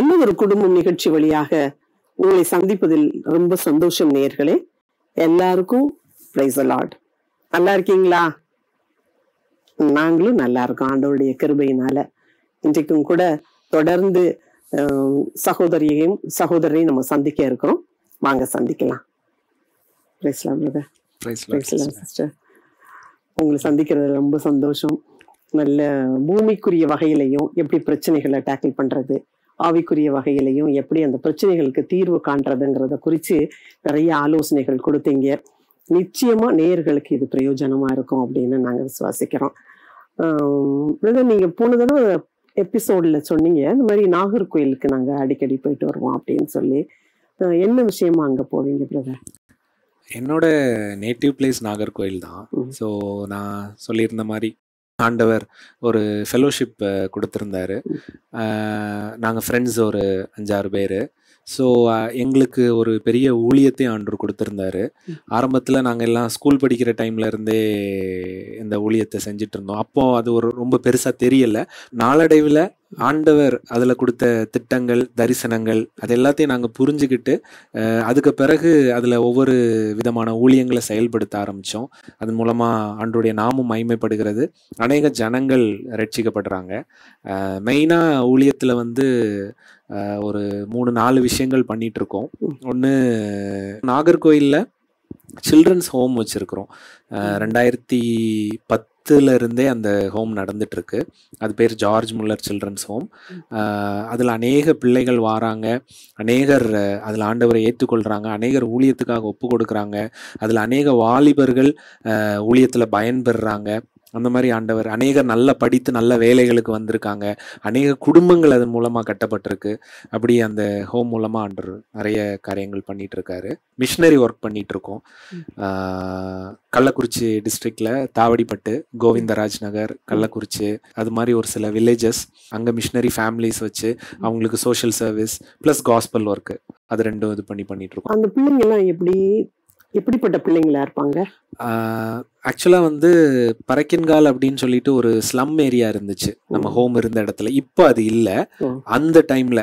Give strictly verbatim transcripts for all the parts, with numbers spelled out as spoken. நல்ல ஒரு குடும்பம் நிகழ்ச்சி வழியாக உங்களை சந்திப்பதில் ரொம்ப சந்தோஷம் நேயர்களே. எல்லாருக்கும் பிரைஸ் தி லார்ட். நல்லா இருக்கீங்களா? நாங்களும் நல்லா இருக்கோம் ஆண்டவருடைய கிருபையினால. இன்றைக்கும் கூட தொடர்ந்து சகோதரியையும் சகோதரரையும் நம்ம சந்திக்க இருக்கிறோம். வாங்க சந்திக்கலாம். Praise the Lord. Praise the Lord sister, உங்களை சந்திக்கிறது ரொம்ப சந்தோஷம். நல்ல பூமிக்குரிய வகையிலையும் எப்படி பிரச்சனைகளை டேக்கிள் பண்றது, ஆவிக்குரிய வகையிலையும் எப்படி அந்த பிரச்சனைகளுக்கு தீர்வு காண்றதுங்கிறத குறித்து நிறைய ஆலோசனைகள் கொடுத்தீங்க. நிச்சயமா நேயர்களுக்கு இது பிரயோஜனமா இருக்கும் அப்படின்னு நாங்கள் விசுவாசிக்கிறோம். பிரதர், நீங்க போன தடவை எபிசோட்ல சொன்னீங்க இந்த மாதிரி நாகர்கோயிலுக்கு நாங்க அடிக்கடி போயிட்டு வருவோம் அப்படின்னு சொல்லி. என்ன விஷயமா அங்க போவீங்க பிரதர்? என்னோட நேட்டிவ் பிளேஸ் நாகர்கோயில் தான். ஸோ நான் சொல்லியிருந்த மாதிரி ஆண்டவர் ஒரு ஃபெலோஷிப் கொடுத்துருந்தாரு. நாங்கள் ஃப்ரெண்ட்ஸ் ஒரு அஞ்சாறு பேர். ஸோ எங்களுக்கு ஒரு பெரிய ஊழியத்தை ஆண்டவர் கொடுத்துருந்தாரு. ஆரம்பத்தில் நாங்கள் எல்லாம் ஸ்கூல் படிக்கிற டைமில் இருந்தே இந்த ஊழியத்தை செஞ்சுட்டு இருந்தோம். அப்போது அது ஒரு ரொம்ப பெருசாக தெரியலை. நாளடைவில் ஆண்டவர் அதில் கொடுத்த திட்டங்கள், தரிசனங்கள், அது எல்லாத்தையும் நாங்கள் புரிஞ்சுக்கிட்டு அதுக்கு பிறகு அதில் ஒவ்வொரு விதமான ஊழியங்களை செயல்படுத்த ஆரம்பித்தோம். அதன் மூலமாக ஆண்டவருடைய நாமும் மகிமைப்படுகிறது, அநேக ஜனங்கள் ரட்சிக்கப்படுறாங்க. மெயினாக ஊழியத்தில் வந்து ஒரு மூணு நாலு விஷயங்கள் பண்ணிகிட்ருக்கோம். ஒன்று, நாகர்கோயிலில் சில்ட்ரன்ஸ் ஹோம் வச்சுருக்கிறோம். ரெண்டாயிரத்தி பத்து த்துல இருந்தே அந்த ஹோம் நடந்துட்டு இருக்கு. அது பேர் ஜார்ஜ் முல்லர் சில்ட்ரன்ஸ் ஹோம். அதில் அநேக பிள்ளைகள் வாராங்க, அநேகர் அதில் ஆண்டவரை ஏற்றுக்கொள்கிறாங்க, அநேகர் ஊழியத்துக்காக ஒப்பு கொடுக்குறாங்க. அதில் அநேக வாலிபர்கள் ஊழியத்தில் பயன்பெறுறாங்க. அந்த மாதிரி ஆண்டவர் அநேகர் நல்லா படித்து நல்ல வேலைகளுக்கு வந்திருக்காங்க. அநேக குடும்பங்கள் அதன் மூலமாக கட்டப்பட்டிருக்கு. அப்படி அந்த ஹோம் மூலமாக ஆண்டவர் நிறைய காரியங்கள் பண்ணிட்டு இருக்காரு. மிஷினரி ஒர்க் பண்ணிட்டு இருக்கோம். கள்ளக்குறிச்சி டிஸ்ட்ரிக்டில் தாவடிப்பட்டு, கோவிந்தராஜ் நகர், கள்ளக்குறிச்சி, அது மாதிரி ஒரு சில வில்லேஜஸ், அங்கே மிஷினரி ஃபேமிலிஸ் வச்சு அவங்களுக்கு social service plus gospel work, அது ரெண்டும் இது பண்ணி பண்ணிட்டு இருக்கோம். அந்த பிள்ளைங்கெல்லாம் எப்படி எப்படிப்பட்ட பிள்ளைங்களா இருப்பாங்க? ஆக்சுவலாக வந்து பறக்கின்கால் அப்படின்னு சொல்லிட்டு ஒரு ஸ்லம் ஏரியா இருந்துச்சு நம்ம ஹோம் இருந்த இடத்துல. இப்போ அது இல்லை. அந்த டைமில்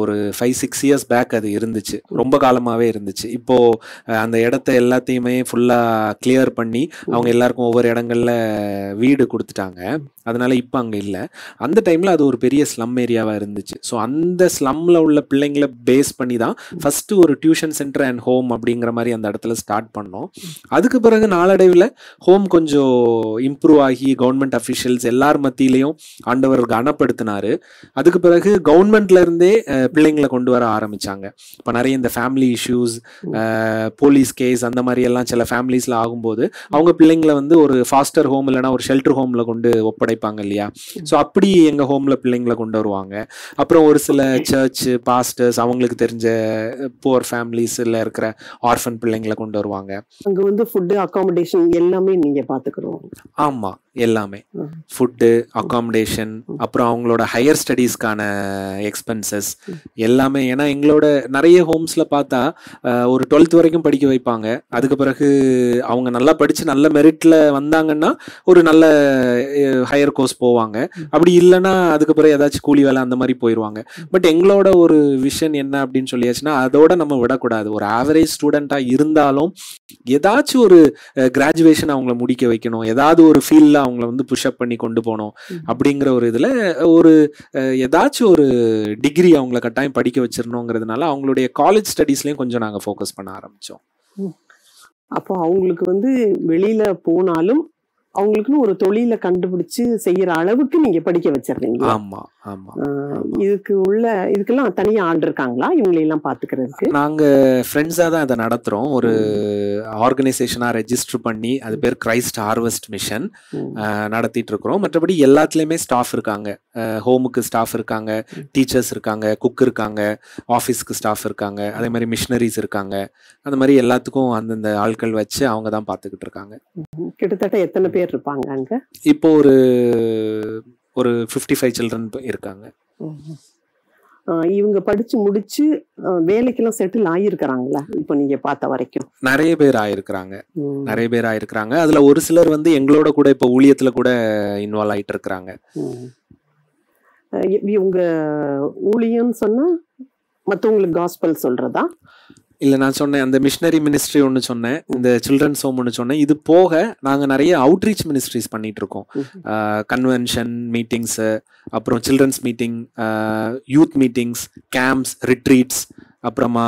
ஒரு ஃபைவ் சிக்ஸ் இயர்ஸ் பேக் அது இருந்துச்சு, ரொம்ப காலமாகவே இருந்துச்சு. இப்போது அந்த இடத்த எல்லாத்தையுமே ஃபுல்லாக கிளியர் பண்ணி அவங்க எல்லாருக்கும் ஒவ்வொரு இடங்களில் வீடு கொடுத்துட்டாங்க. அதனால இப்போ அங்கே இல்லை. அந்த டைமில் அது ஒரு பெரிய ஸ்லம் ஏரியாவாக இருந்துச்சு. ஸோ அந்த ஸ்லம்மில் உள்ள பிள்ளைங்களை பேஸ் பண்ணி தான் ஃபஸ்ட்டு ஒரு டியூஷன் சென்டர் அண்ட் ஹோம் அப்படிங்கிற மாதிரி அந்த இடத்துல ஸ்டார்ட் பண்ணோம். அதுக்கு பிறகு நாளடைவில் ஹோம் கொஞ்சம் இம்ப்ரூவ் ஆகி கவர்மெண்ட் அஃபிஷியல்ஸ் எல்லார் மத்தியிலையும் ஆண்டவர் கனப்படுத்தினாரு. அதுக்கு பிறகு கவர்மெண்ட்ல இருந்தே பிள்ளைங்களை கொண்டு வர ஆரம்பிச்சாங்க. இப்போ நிறைய இந்த ஃபேமிலி இஷ்யூஸ், போலீஸ் கேஸ், அந்த மாதிரி எல்லாம் சில ஃபேமிலிஸ்ல ஆகும்போது அவங்க பிள்ளைங்களை வந்து ஒரு ஃபாஸ்டர் ஹோம் இல்லைன்னா ஒரு ஷெல்டர் ஹோம்ல கொண்டு ஒப்படைப்பாங்க இல்லையா? ஸோ அப்படி எங்க ஹோம்ல பிள்ளைங்களை கொண்டு வருவாங்க. அப்புறம் ஒரு சில சர்ச் பாஸ்டர்ஸ் அவங்களுக்கு தெரிஞ்ச புவர் ஃபேமிலிஸ்ல இருக்கிற ஆர்ஃபன் பிள்ளைங்களை கொண்டு வருவாங்க. அங்க வந்து ஃபுட், அகாமடேஷன் எல்லாமே நீங்க பாத்துக்கிறோம். ஆமா, எல்லாமே ஃபுட்டு, அகாமடேஷன், அப்புறம் அவங்களோட ஹையர் ஸ்டடீஸ்க்கான எக்ஸ்பென்சஸ் எல்லாமே. ஏன்னா எங்களோட நிறைய ஹோம்ஸில் பார்த்தா ஒரு டுவெல்த் வரைக்கும் படிக்க வைப்பாங்க. அதுக்கு பிறகு அவங்க நல்லா படித்து நல்ல மெரிட்டில் வந்தாங்கன்னா ஒரு நல்ல ஹையர் கோர்ஸ் போவாங்க. அப்படி இல்லைன்னா அதுக்கு பிறகு ஏதாச்சும் கூலி வேலை அந்த மாதிரி போயிடுவாங்க. பட் எங்களோட ஒரு விஷன் என்ன அப்படின்னு சொல்லியாச்சுன்னா அதோட நம்ம விடக்கூடாது. ஒரு ஆவரேஜ் ஸ்டூடெண்ட்டாக இருந்தாலும் ஏதாச்சும் ஒரு கிராஜுவேஷன் அவங்கள முடிக்க வைக்கணும், ஏதாவது ஒரு ஃபீல்டில் அவங்கள வந்து புஷ்அப் பண்ணி கொண்டு போனோம் அப்படிங்கிற ஒரு இதுல ஒரு ஏதாச்சும் ஒரு டிகிரி அவங்கள கட்டாயம் படிக்க வச்சிரணும்ங்கிறதுனால அவங்களுடைய காலேஜ் ஸ்டடீஸ்லயும் கொஞ்சம் நாங்க ஃபோக்கஸ் பண்ண ஆரம்பிச்சோம். அப்போ அவங்களுக்கு வந்து வெளியில போனாலும் அவங்களுக்குன்னு ஒரு தொழில கண்டுபிடிச்சு செய்யற அளவுக்கு நீங்க படிக்க வச்சிருக்கீங்க. ஆமா ஆமா. இதுக்கு உள்ள இதுக்கெல்லாம் தனியா ஆள் இருக்காங்களா இவங்களெல்லாம் பாத்துக்கிறதுக்கு? நாங்க ஃப்ரெண்ட்ஸா தான் அதை நடத்துறோம். ஒரு ஆர்கனைசேஷனா ரெஜிஸ்டர் பண்ணி அது பேர் கிரைஸ்ட் ஹார்வெஸ்ட் மிஷன் நடத்திட்டு இருக்கிறோம். மற்றபடி எல்லாத்துலயுமே ஸ்டாஃப் இருக்காங்க. ஹோமுக்கு ஸ்டாஃப் இருக்காங்க, டீச்சர்ஸ் இருக்காங்க, குக் இருக்காங்க, ஆஃபீஸ்க்கு ஸ்டாஃப் இருக்காங்க, அதே மாதிரி மிஷினரிஸ் இருக்காங்க. அந்த மாதிரி எல்லாத்துக்கும் அந்தந்த ஆட்கள் வச்சு அவங்க தான் பாத்துக்கிட்டு இருக்காங்க. கிட்டத்தட்ட எத்தனை பேர் இருப்பாங்க அங்க? இப்போ ஒரு ஒரு ஐம்பத்தி ஐந்து சில்ட்ரன் இருக்காங்க. இவங்க படிச்சு முடிச்சு வேலைக்கெல்லாம் செட்டில் ஆகிருக்கிறாங்களா? இப்போ நீங்க பார்த்த வரைக்கும் நிறைய பேர் ஆயிருக்கிறாங்க, நிறைய பேர் ஆயிருக்கிறாங்க. அதுல ஒரு சிலர் வந்து எங்களோட கூட இப்போ ஊழியத்துல கூட இன்வால்வ் ஆயிட்டு இருக்கிறாங்க. இவங்க ஊழியம் சொன்னா மற்றவங்களுக்கு காஸ்பல் சொல்றதா? இல்லை, நான் சொன்னேன் அந்த மிஷினரி மினிஸ்ட்ரி ஒன்று சொன்னேன், இந்த சில்ட்ரன்ஸ் ஹோம் ஒன்று சொன்னேன். இது போக நாங்கள் நிறைய அவுட்ரீச் மினிஸ்ட்ரிஸ் பண்ணிகிட்ருக்கோம். கன்வென்ஷன் மீட்டிங்ஸு, அப்புறம் children's meeting, youth meetings, camps, retreats, அப்புறமா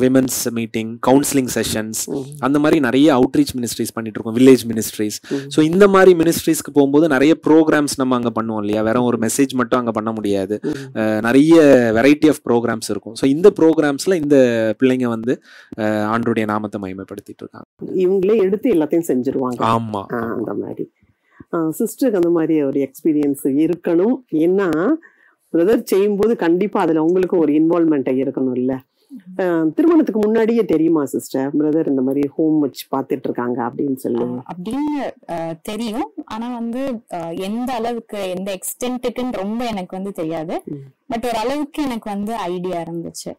விமென்ஸ் மீட்டிங், கவுன்சிலிங் செஷன்ஸ், அந்த மாதிரி நிறைய அவுட்ரீச் மினிஸ்ட்ரிஸ் பண்ணிட்டு இருக்கோம், வில்லேஜ் மினிஸ்ட்ரிஸ். ஸோ இந்த மாதிரி மினிஸ்ட்ரிஸ்க்கு போகும்போது நிறைய ப்ரோக்ராம்ஸ் நம்ம அங்கே பண்ணுவோம் இல்லையா, வெறும் ஒரு மெசேஜ் மட்டும் அங்கே பண்ண முடியாது, நிறைய வெரைட்டி ஆஃப் ப்ரோக்ராம்ஸ் இருக்கும். ஸோ இந்த ப்ரோக்ராம்ஸில் இந்த பிள்ளைங்க வந்து ஆண்டருடைய நாமத்தை மகிமைப்படுத்திட்டு இருக்காங்க. இவங்களே எடுத்து எல்லாத்தையும் செஞ்சிருவாங்க. ஆமாம், அந்த மாதிரி சிஸ்டருக்கு அந்த மாதிரி ஒரு எக்ஸ்பீரியன்ஸ் இருக்கணும். ஏன்னா பிரதர் செய்யும்போது கண்டிப்பாக அதில் அவங்களுக்கு ஒரு இன்வால்மெண்ட்டை இருக்கணும். இல்லை, திருமணத்துக்கு முன்னாடியே தெரியுமா சிஸ்டர் பிரதர் இந்த மாதிரி ஹோம் வச்சு பார்த்துட்டு இருக்காங்க அப்படின்னு சொல்லி? அப்படின்னு தெரியும், ஆனா வந்து எந்த அளவுக்கு எந்த எக்ஸ்டென்ட்டுக்குன்னு ரொம்ப எனக்கு வந்து தெரியாது. பட் ஒரு அளவுக்கு எனக்கு வந்து ஐடியா இருந்துச்சு.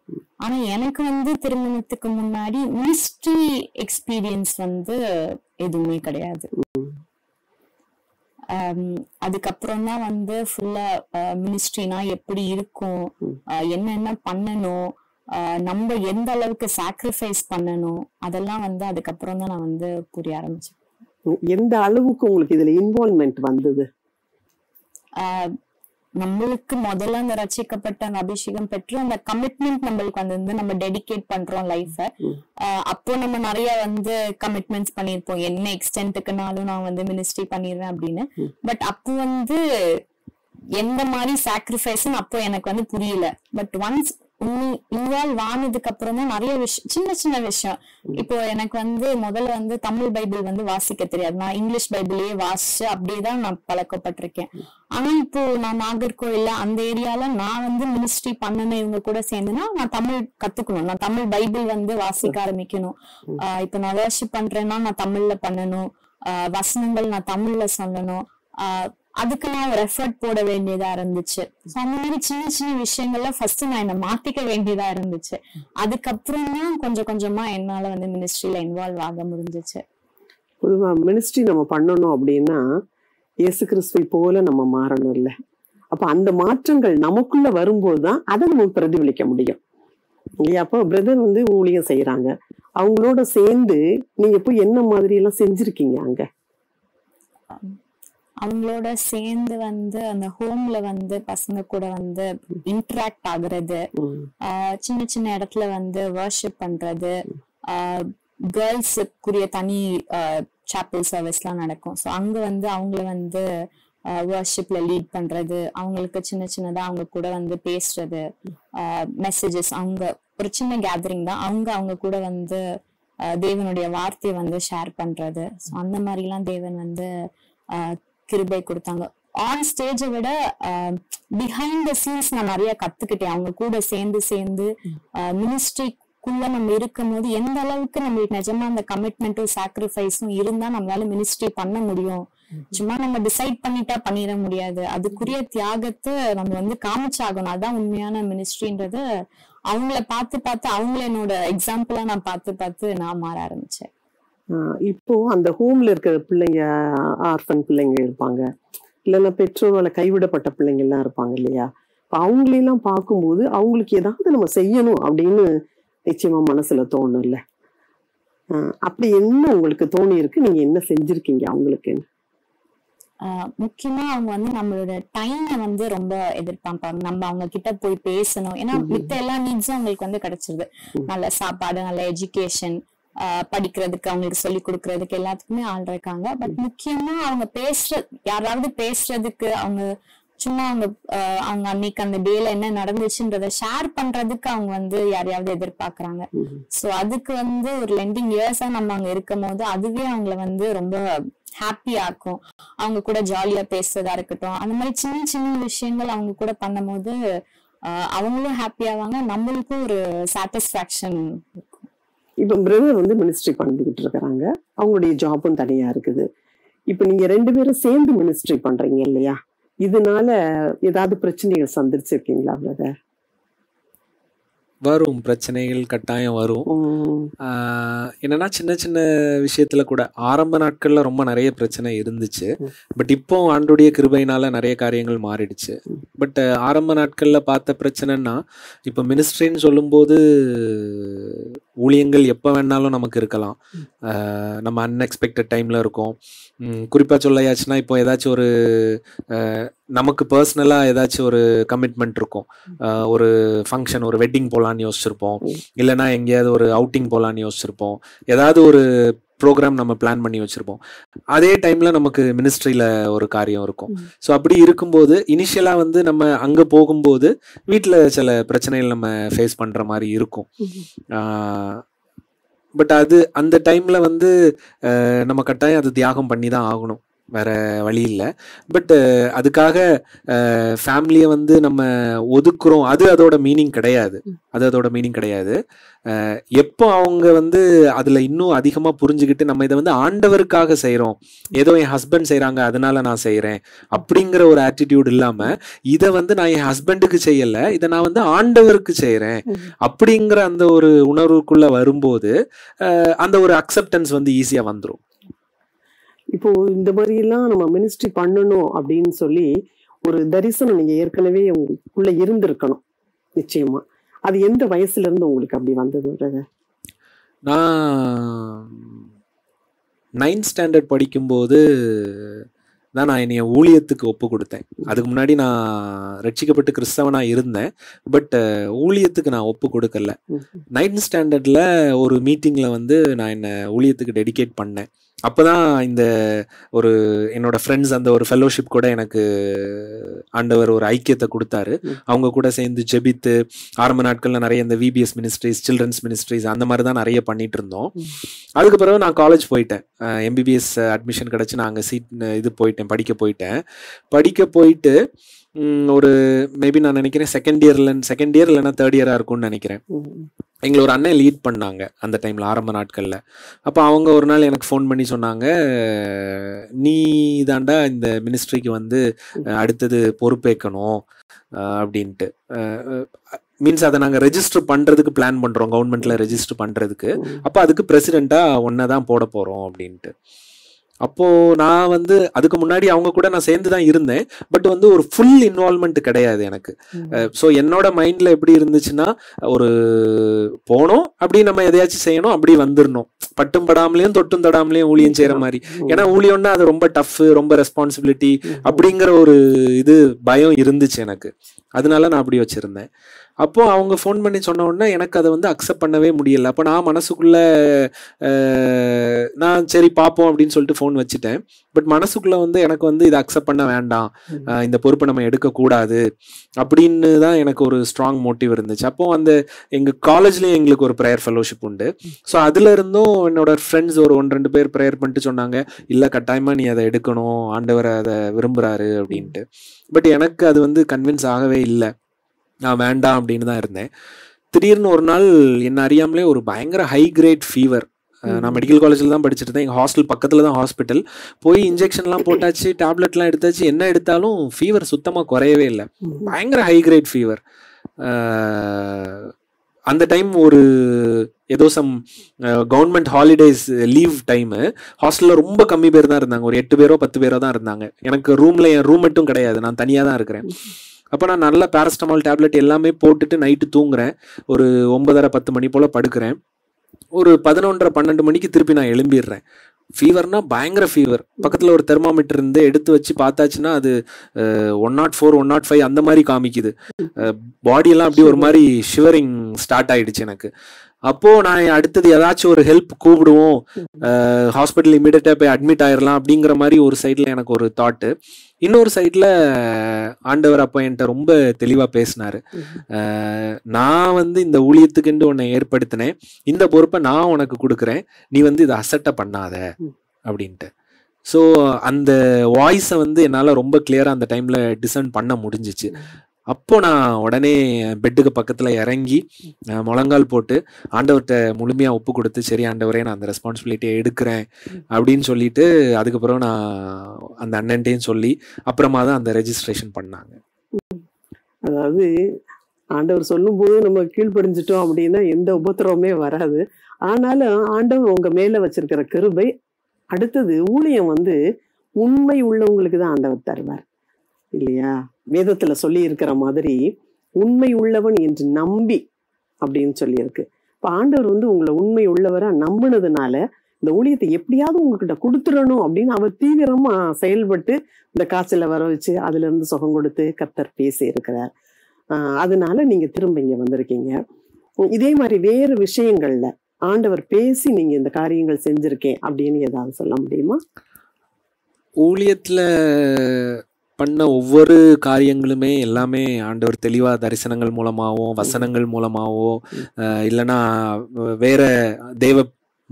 ஆனா எனக்கு வந்து திருமணத்துக்கு முன்னாடி மினிஸ்ட்ரி எக்ஸ்பீரியன்ஸ் வந்து எதுவுமே கிடையாது. அதுக்கப்புறம் தான் வந்து ஃபுல்லா மினிஸ்ட்ரினா எப்படி இருக்கும், என்னென்ன பண்ணணும், நம்ம எந்த அளவுக்கு சாக்ரிஃபைஸ் பண்ணணும், அதெல்லாம் வந்து அதுக்கப்புறம் தான் நான் வந்து புரிய ஆரம்பிச்சேன். எந்த அளவுக்கு உங்களுக்கு இதுல இன்வால்வ்மென்ட் வந்தது? நம்மளுக்கு முதல்ல அந்த ரசிக்கப்பட்ட அபிஷேகம் பெற்று அந்த கமிட்மெண்ட் நம்மளுக்கு வந்து நம்ம டெடிகேட் பண்றோம் லைஃப. அப்போ நம்ம நிறைய வந்து கமிட்மெண்ட்ஸ் பண்ணிருப்போம், என்ன எக்ஸ்டென்ட்டுக்குனாலும் நான் வந்து மினிஸ்ட்ரி பண்ணிடுறேன் அப்படின்னு. பட் அப்போ வந்து எந்த மாதிரி சாக்ரிஃபைஸ் அப்போ எனக்கு வந்து புரியல. பட் ஒன்ஸ் இன்வால்வ் ஆனதுக்கு அப்புறம் தான் நிறைய விஷயம், சின்ன சின்ன விஷயம். இப்போ எனக்கு வந்து முதல்ல வந்து தமிழ் பைபிள் வந்து வாசிக்க தெரியாது, நான் இங்கிலீஷ் பைபிளையே வாசிச்சு அப்படியேதான் நான் பழக்கப்பட்டிருக்கேன். ஆனா இப்போ நான் நாகர்கோயில்ல அந்த ஏரியால நான் வந்து மினிஸ்ட்ரி பண்ணணும், இவங்க கூட சேர்ந்துன்னா நான் தமிழ் கத்துக்கணும், நான் தமிழ் பைபிள் வந்து வாசிக்க ஆரம்பிக்கணும். ஆஹ் இப்ப நான் வர்ஷிப் பண்றேன்னா நான் தமிழ்ல பண்ணணும், ஆஹ் வசனங்கள் நான் தமிழ்ல சொல்லணும், ஆஹ் அதுக்கு நான் ரெஃபர்ட் போட வேண்டியதா இருந்துச்சு. அந்த மாதிரி சின்ன சின்ன விஷயங்கள்ல ஃபர்ஸ்ட் நான் என்ன மாத்திக்க வேண்டியதா இருந்துச்சு. அதுக்கப்புறம் தான் கொஞ்சம் கொஞ்சமா என்னால வந்து மினிஸ்ட்ரியில இன்வால்வ் ஆக முடிஞ்சிச்சு. பொதுவா மினிஸ்ட்ரி நம்ம பண்ணணும் அப்படின்னா இயேசு கிறிஸ்துவை போல நம்ம மாறணும் இல்லை? அப்ப அந்த மாற்றங்கள் நமக்குள்ள வரும்போதுதான் அதை நம்ம பிரதிபலிக்க முடியும் இல்லையா? அப்போ பிரதர் வந்து ஊழியம் செய்யறாங்க, அவங்களோட சேர்ந்து நீங்க இப்போ என்ன மாதிரி எல்லாம் செஞ்சிருக்கீங்க அங்க? அவங்களோட சேர்ந்து வந்து அந்த ஹோம்ல வந்து பசங்க கூட வந்து இன்ட்ராக்ட் ஆகுறது, சின்ன சின்ன இடத்துல வந்து வர்ஷிப் பண்றது, கேர்ள்ஸுக்குரிய தனி சாப்பல் சர்வீஸ்லாம் நடக்கும். ஸோ அங்க வந்து அவங்கள வந்து வர்ஷிப்ல லீட் பண்றது, அவங்களுக்கு சின்ன சின்னதா அவங்க கூட வந்து பேசுறது, மெசேஜஸ், அவங்க ஒரு சின்ன கேதரிங் தான், அவங்க அவங்க கூட வந்து தேவனுடைய வார்த்தையை வந்து ஷேர் பண்றது. ஸோ அந்த மாதிரிலாம் தேவன் வந்து கிருபை கொடுத்தாங்க. ஆன் ஸ்டேஜை விட பிஹைண்ட் த சீன்ஸ் நான் நிறைய கத்துக்கிட்டேன் அவங்க கூட சேர்ந்து சேர்ந்து. மினிஸ்ட்ரிக்குள்ள நம்ம இருக்கும் போது எந்த அளவுக்கு நம்மளுக்கு நிஜமா அந்த கமிட்மெண்ட்டும் சாக்ரிஃபைஸும் இருந்தா நம்மளால மினிஸ்ட்ரி பண்ண முடியும். சும்மா நம்ம டிசைட் பண்ணிட்டா பண்ணிட முடியாது, அதுக்குரிய தியாகத்தை நம்ம வந்து காமிச்சாகணும். அதான் உண்மையான மினிஸ்ட்ரின்றது அவங்கள பார்த்து பார்த்து, அவங்கள என்னோட எக்ஸாம்பிளா நான் பார்த்து பார்த்து நான் மாற ஆரம்பிச்சேன். இப்போ அந்த ஹோம்ல இருக்கிற பிள்ளைங்க, ஆர்ஃபன் பிள்ளைங்க இருப்பாங்க, இல்லைன்னா பெற்றோரால கைவிடப்பட்ட பிள்ளைங்க எல்லாம் இருப்பாங்க இல்லையா? இப்போ அவங்களெல்லாம் பார்க்கும்போது அவங்களுக்கு ஏதாவது நம்ம செய்யணும் அப்படின்னு நிச்சயமா மனசுல தோணும் இல்லை? அப்படி என்ன உங்களுக்கு தோணி இருக்கு, நீங்க என்ன செஞ்சிருக்கீங்க அவங்களுக்கு? முக்கியமா அவங்க வந்து நம்மளோட டைமை வந்து ரொம்ப எதிர்பார்ப்பாங்க, நம்ம அவங்க கிட்ட போய் பேசணும். ஏன்னா மித்த எல்லா நீட்ஸும் அவங்களுக்கு வந்து கிடைச்சிருது, நல்ல சாப்பாடு, நல்ல எஜுகேஷன், படிக்கிறதுக்கு அவங்களுக்கு சொல்லி கொடுக்கறதுக்கு எல்லாத்துக்குமே ஆள் இருக்காங்க. பட் முக்கியமா அவங்க பேசுற, யாராவது பேசுறதுக்கு, அவங்க சும்மா அவங்க அவங்க அன்னைக்கு அந்த டேல என்ன நடந்துச்சுன்றத ஷேர் பண்றதுக்கு அவங்க வந்து யாரையாவது எதிர்பார்க்கறாங்க. சோ அதுக்கு வந்து ஒரு லெண்டிங் இயர்ஸா நம்ம அங்க இருக்கும் போது அதுவே அவங்கள வந்து ரொம்ப ஹாப்பியா இருக்கும். அவங்க கூட ஜாலியா பேசுறதா இருக்கட்டும், அந்த மாதிரி சின்ன சின்ன விஷயங்கள் அவங்க கூட பண்ணும் போது அவங்களும் ஹாப்பியாவாங்க, நம்மளுக்கும் ஒரு சாட்டிஸ்பேக்ஷன். இப்போ பிரதர் வந்து மினிஸ்ட்ரி பண்ணிக்கிட்டு இருக்கிறாங்க, அவங்களுடைய ஜாப்பும் தனியா இருக்குது. இப்போ நீங்க ரெண்டு பேரும் சேர்ந்து மினிஸ்ட்ரி பண்றீங்க இல்லையா? இதனால ஏதாவது பிரச்சனைகள் சந்திச்சிருக்கீங்களா பிரதர்? வரும் பிரச்சனைகள் கட்டாயம் வரும். என்னன்னா சின்ன சின்ன விஷயத்துல கூட ஆரம்ப நாட்கள்ல ரொம்ப நிறைய பிரச்சனை இருந்துச்சு. பட் இப்போ ஆண்டுடைய கிருபையினால நிறைய காரியங்கள் மாறிடுச்சு. பட் ஆரம்ப நாட்கள்ல பார்த்த பிரச்சனைன்னா, இப்போ மினிஸ்ட்ரின்னு சொல்லும்போது ஊழியங்கள் எப்போ வேணாலும் நமக்கு இருக்கலாம். நம்ம அன்எக்ஸ்பெக்டட் டைம்ல இருக்கோம். குறிப்பா சொல்லையாச்சுன்னா, இப்போ ஏதாச்சும் ஒரு நமக்கு பர்சனலாக ஏதாச்சும் ஒரு கமிட்மெண்ட் இருக்கும். ஒரு ஃபங்க்ஷன், ஒரு வெட்டிங் போகலான்னு யோசிச்சிருப்போம், இல்லைனா எங்கேயாவது ஒரு அவுட்டிங் போகலான்னு யோசிச்சிருப்போம், ஏதாவது ஒரு ப்ரோக்ராம் நம்ம பிளான் பண்ணி வச்சுருப்போம். அதே டைமில் நமக்கு மினிஸ்ட்ரியில் ஒரு காரியம் இருக்கும். ஸோ அப்படி இருக்கும்போது இனிஷியலாக வந்து நம்ம அங்கே போகும்போது வீட்டில் சில பிரச்சனைகள் நம்ம ஃபேஸ் பண்ணுற மாதிரி இருக்கும். பட் அது அந்த டைமில் வந்து நம்ம கட்டாயம் அது தியாகம் பண்ணி தான் ஆகணும், வேற வழி இல்லை. பட் அதுக்காக ஃபேமிலியை வந்து நம்ம ஒதுக்குறோம், அது அதோட மீனிங் கிடையாது. அது அதோட மீனிங் கிடையாது. எப்போ அவங்க வந்து அதில் இன்னும் அதிகமாக புரிஞ்சுக்கிட்டு நம்ம இதை வந்து ஆண்டவருக்காக செய்கிறோம், ஏதோ என் ஹஸ்பண்ட் செய்கிறாங்க அதனால நான் செய்கிறேன் அப்படிங்கிற ஒரு ஆட்டிடியூட் இல்லாமல், இதை வந்து நான் என் ஹஸ்பண்டுக்கு செய்யலை, இதை நான் வந்து ஆண்டவருக்கு செய்கிறேன் அப்படிங்கிற அந்த ஒரு உணர்வுக்குள்ளே வரும்போது அந்த ஒரு அக்செப்டன்ஸ் வந்து ஈஸியாக வந்துடும். இப்போ இந்த மாதிரிலாம் நம்ம மினிஸ்ட்ரி பண்ணணும் அப்படின்னு சொல்லி ஒரு தரிசனம் நீங்க ஏற்கனவே உங்களுக்குள்ள இருந்திருக்கணும் நிச்சயமா. அது எந்த வயசுல இருந்து உங்களுக்கு அப்படி வந்தது? நான் நைன்த் ஸ்டாண்டர்ட் படிக்கும்போது தான் நான் என்னைய ஊழியத்துக்கு ஒப்பு கொடுத்தேன். அதுக்கு முன்னாடி நான் ரட்சிக்கப்பட்டு கிறிஸ்தவனாக இருந்தேன். பட் ஊழியத்துக்கு நான் ஒப்பு கொடுக்கல. நைன்த் ஸ்டாண்டர்டில் ஒரு மீட்டிங்கில் வந்து நான் என்னை ஊழியத்துக்கு டெடிகேட் பண்ணேன். அப்போ தான் இந்த ஒரு என்னோட ஃப்ரெண்ட்ஸ் அந்த ஒரு ஃபெல்லோஷிப் கூட எனக்கு ஆண்டவர் ஒரு ஐக்கியத்தை கொடுத்தாரு. அவங்க கூட சேர்ந்து ஜெபித்து ஆரம்ப நாட்களில் நிறைய இந்த விபிஎஸ் மினிஸ்ட்ரிஸ், சில்ட்ரன்ஸ் மினிஸ்ட்ரிஸ் அந்த மாதிரி தான் நிறைய பண்ணிட்டு இருந்தோம். அதுக்கு பிறகு நான் காலேஜ் போயிட்டேன். எம்பிபிஎஸ் அட்மிஷன் கிடச்சி நான் அங்கே சீட் இது போயிட்டேன், படிக்க போயிட்டேன். படிக்க போயிட்டு ஒரு மேபி நான் நினைக்கிறேன் செகண்ட் இயர்ல செகண்ட் இயர் இல்லைன்னா தேர்ட் இயராக இருக்கும்னு நினைக்கிறேன். எங்களை ஒரு அண்ணன் லீட் பண்ணாங்க அந்த டைமில், ஆரம்ப நாட்களில். அப்போ அவங்க ஒரு நாள் எனக்கு ஃபோன் பண்ணி சொன்னாங்க, நீ தாண்டா இந்த மினிஸ்ட்ரிக்கு வந்து அடுத்தது பொறுப்பேற்கணும் அப்படின்ட்டு. மீன்ஸ் அதை நாங்கள் ரெஜிஸ்டர் பண்ணுறதுக்கு பிளான் பண்ணுறோம், கவர்மெண்ட்டில் ரெஜிஸ்டர் பண்ணுறதுக்கு. அப்போ அதுக்கு பிரசிடெண்ட்டாக ஒன்றை தான் போட போகிறோம் அப்படின்ட்டு. அப்போது நான் வந்து அதுக்கு முன்னாடி அவங்க கூட நான் சேர்ந்து தான் இருந்தேன். பட் வந்து ஒரு ஃபுல் இன்வால்மெண்ட் கிடையாது எனக்கு. ஸோ என்னோட மைண்டில் எப்படி இருந்துச்சுன்னா, ஒரு போனோம் அப்படி நம்ம எதையாச்சும் செய்யணும், அப்படி வந்துடணும், பட்டும் படாமலையும் தொட்டும் தடாமலையும் ஊழியம் செய்கிற மாதிரி. ஏன்னா ஊழியம்னா அது ரொம்ப டஃப், ரொம்ப ரெஸ்பான்சிபிலிட்டி அப்படிங்கிற ஒரு இது பயம் இருந்துச்சு எனக்கு. அதனால நான் அப்படி வச்சுருந்தேன். அப்போது அவங்க ஃபோன் பண்ணி சொன்ன உடனே எனக்கு அதை வந்து அக்செப்ட் பண்ணவே முடியலை. அப்போ நான் மனசுக்குள்ளே நான் சரி பார்ப்போம் அப்படின்னு சொல்லிட்டு ஃபோன் வச்சுட்டேன். பட் மனசுக்குள்ளே வந்து எனக்கு வந்து இதை அக்செப்ட் பண்ண வேண்டாம், இந்த பொறுப்பை நம்ம எடுக்கக்கூடாது அப்படின்னு தான் எனக்கு ஒரு ஸ்ட்ராங் மோட்டிவ் இருந்துச்சு. அப்போது அந்த எங்கள் காலேஜ்லேயும் எங்களுக்கு ஒரு ப்ரேயர் ஃபெல்லோஷிப் உண்டு. ஸோ அதில் இருந்தும் என்னோட ஃப்ரெண்ட்ஸ் ஒரு ஒன்று ரெண்டு பேர் ப்ரேயர் பண்ணிட்டு சொன்னாங்க, இல்லை கட்டாயமாக நீ அதை எடுக்கணும், ஆண்டவர் அதை விரும்புகிறாரு அப்படின்ட்டு. பட் எனக்கு அது வந்து கன்வின்ஸ் ஆகவே இல்லை, நான் வேண்டாம் அப்படின்னு தான் இருந்தேன். திடீர்னு ஒரு நாள் என்ன அறியாமலே ஒரு பயங்கர ஹை கிரேட் ஃபீவர். நான் மெடிக்கல் காலேஜில் தான் படிச்சுட்டு இருந்தேன், எங்கள் ஹாஸ்டல் பக்கத்தில் தான் ஹாஸ்பிட்டல். போய் இன்ஜெக்ஷன்லாம் போட்டாச்சு, டேப்லெட்லாம் எடுத்தாச்சு, என்ன எடுத்தாலும் ஃபீவர் சுத்தமாக குறையவே இல்லை. பயங்கர ஹை கிரேட் ஃபீவர். அந்த டைம் ஒரு ஏதோ some government holidays leave time. ஹாஸ்டலில் ரொம்ப கம்மி பேர் தான் இருந்தாங்க, ஒரு எட்டு பேரோ பத்து பேரோ தான் இருந்தாங்க. எனக்கு ரூமில் என் ரூம் மட்டும் கிடையாது, நான் தனியாக தான் இருக்கிறேன். அப்போ நான் நல்லா பேரஸ்டமால் டேப்லெட் எல்லாமே போட்டுட்டு நைட்டு தூங்குறேன். ஒரு ஒன்பதரை பத்து மணி போல் படுக்கிறேன். ஒரு பதினொன்றரை பன்னெண்டு மணிக்கு திருப்பி நான் எழும்பிடுறேன். ஃபீவர்னா பயங்கர ஃபீவர். பக்கத்தில் ஒரு தெர்மாமீட்டர் இருந்து எடுத்து வச்சு பார்த்தாச்சுன்னா அது one nought four one nought five அந்த மாதிரி காமிக்குது. பாடியெல்லாம் அப்படியே ஒரு மாதிரி ஷிவரிங் ஸ்டார்ட் ஆகிடுச்சு எனக்கு. அப்போது நான் அடுத்தது ஏதாச்சும் ஒரு ஹெல்ப் கூப்பிடுவோம், ஹாஸ்பிட்டல் இமீடியட்டாக போய் அட்மிட் ஆயிடலாம் அப்படிங்கிற மாதிரி ஒரு சைடில் எனக்கு ஒரு தாட்டு. இன்னொரு சைடில் ஆண்டவர் அப்போ என்கிட்ட ரொம்ப தெளிவாக பேசினார். நான் வந்து இந்த ஊழியத்துக்குண்டு உன்னை ஏற்படுத்தினேன், இந்த பொறுப்பை நான் உனக்கு கொடுக்குறேன், நீ வந்து இதை அசட்டை பண்ணாத அப்படின்ட்டு. ஸோ அந்த வாய்ஸை வந்து என்னால் ரொம்ப கிளியராக அந்த டைமில் டிசர்ன் பண்ண முடிஞ்சிச்சு. அப்போ நான் உடனே பெட்டுக்கு பக்கத்தில் இறங்கி முழங்கால் போட்டு ஆண்டவர்கிட்ட முழுமையாக ஒப்பு கொடுத்து, சரி ஆண்டவரே நான் அந்த ரெஸ்பான்சிபிலிட்டியை எடுக்கிறேன் அப்படின்னு சொல்லிட்டு அதுக்கப்புறம் நான் அந்த அண்ணன்ட்டையும் சொல்லி அப்புறமா தான் அந்த ரெஜிஸ்ட்ரேஷன் பண்ணாங்க. அதாவது ஆண்டவர் சொல்லும் போது நம்ம கீழ்ப்படிஞ்சிட்டோம் அப்படின்னா எந்த உபத்திரவமே வராது. ஆனாலும் ஆண்டவர் உங்க மேல வச்சிருக்கிற கிருபை. அடுத்தது ஊழியம் வந்து உண்மை உள்ளவங்களுக்கு தான் ஆண்டவர் தருவார் இல்லையா? வேதத்துல சொல்லி இருக்கிற மாதிரி உண்மை உள்ளவன் என்று நம்பி அப்படின்னு சொல்லியிருக்கு. இப்போ ஆண்டவர் வந்து உங்களை உண்மை உள்ளவரா நம்பினதுனால இந்த ஊழியத்தை எப்படியாவது உங்ககிட்ட கொடுத்துடணும் அப்படின்னு அவர் தீவிரமா செயல்பட்டு இந்த காய்ச்சல வர வச்சு அதுல இருந்து சுகம் கொடுத்து கர்த்தர் பேசி இருக்கிறார். ஆஹ் அதனால நீங்க திரும்ப இங்க வந்திருக்கீங்க. இதே மாதிரி வேறு விஷயங்கள்ல ஆண்டவர் பேசி நீங்க இந்த காரியங்கள் செஞ்சிருக்கேன் அப்படின்னு ஏதாவது சொல்ல முடியுமா? ஊழியத்துல பண்ண ஒவ்வொரு காரியங்களுமே எல்லாமே ஆண்டவர் தெளிவாக தரிசனங்கள் மூலமாகவோ வசனங்கள் மூலமாகவோ இல்லைன்னா வேற தேவ